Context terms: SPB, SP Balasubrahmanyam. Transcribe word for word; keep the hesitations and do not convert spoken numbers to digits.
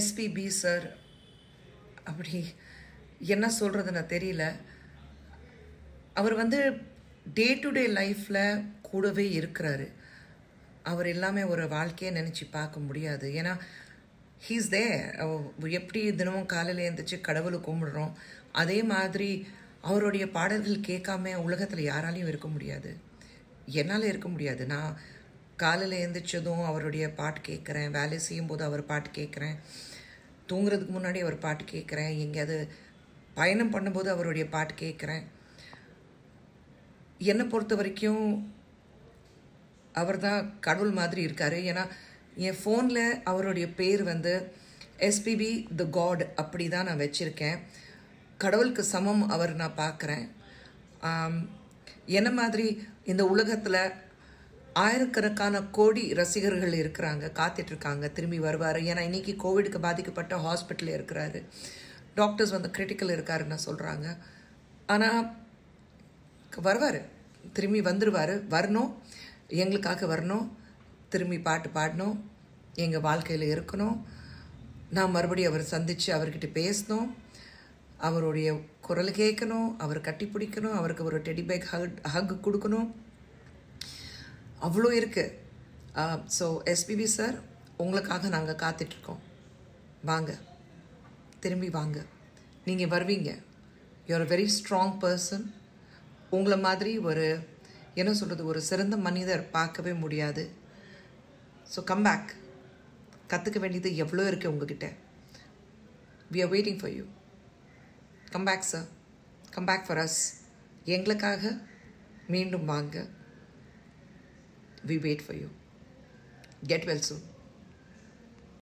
S P B sir அப்படி என்ன சொல்றதுன்னு தெரியல. அவர் வந்து டே டு டே லைஃப்ல கூடவே இருக்கிறாரு. அவர் எல்லாமே ஒரு வாழ்க்கையை நினைச்சு பார்க்க முடியாது. ஏன்னா he is there. எப்படி தினமும் காலையில எழுந்திரிச்சு கடவுளை கும்பிடுறோம், அதே மாதிரி அவருடைய பாடல்கள் கேட்காம உலகத்தில் யாராலையும் இருக்க முடியாது, என்னால் இருக்க முடியாது. நான் காலையில் எழுந்திரிச்சதும் அவருடைய பாட்டு கேட்குறேன், வேலை செய்யும்போது அவர் பாட்டு கேட்குறேன், தூங்குறதுக்கு முன்னாடி அவர் பாட்டு கேட்குறேன், எங்கேயாவது பயணம் பண்ணும்போது அவருடைய பாட்டு கேட்குறேன். என்னை பொறுத்த வரைக்கும் அவர் தான் கடவுள் மாதிரி இருக்கார். ஏன்னா என் ஃபோனில் அவருடைய பேர் வந்து எஸ்பிபி தி காட் அப்படி தான் நான் வச்சுருக்கேன். கடவுளுக்கு சமம் அவர் நான் பார்க்குறேன். என்ன மாதிரி இந்த உலகத்தில் ஆயிரக்கணக்கான கோடி ரசிகர்கள் இருக்கிறாங்க, காத்துட்ருக்காங்க திரும்பி வருவார். ஏன்னா இன்றைக்கி கோவிடுக்கு பாதிக்கப்பட்ட ஹாஸ்பிட்டலில் இருக்கிறாரு, டாக்டர்ஸ் வந்து கிரிட்டிக்கல் இருக்காருன்னு சொல்கிறாங்க. ஆனால் வருவார், திரும்பி வந்துடுவார். வரணும், எங்களுக்காக வரணும், திரும்பி பாட்டு பாடணும், எங்கள் வாழ்க்கையில் இருக்கணும், நான் மறுபடியும் அவர் சந்தித்து அவர்கிட்ட பேசணும், அவருடைய குரல் கேட்கணும், அவர் கட்டி பிடிக்கணும், அவருக்கு ஒரு டெடி பேக் ஹக் ஹக் கொடுக்கணும், அவ்வளோ இருக்குது. ஸோ எஸ்பிபி சார், உங்களுக்காக நாங்கள் காத்துட்ருக்கோம். வாங்க, திரும்பி வாங்க, நீங்கள் வருவீங்க. You are a very strong person. உங்களை மாதிரி ஒரு என்ன சொல்கிறது ஒரு சிறந்த மனிதர் பார்க்கவே முடியாது. So come back. கற்றுக்க வேண்டியது எவ்வளோ இருக்குது உங்ககிட்ட. We are waiting for you. Come back sir, come back for us. எங்களுக்காக மீண்டும் வாங்க. We wait for you. Get well soon.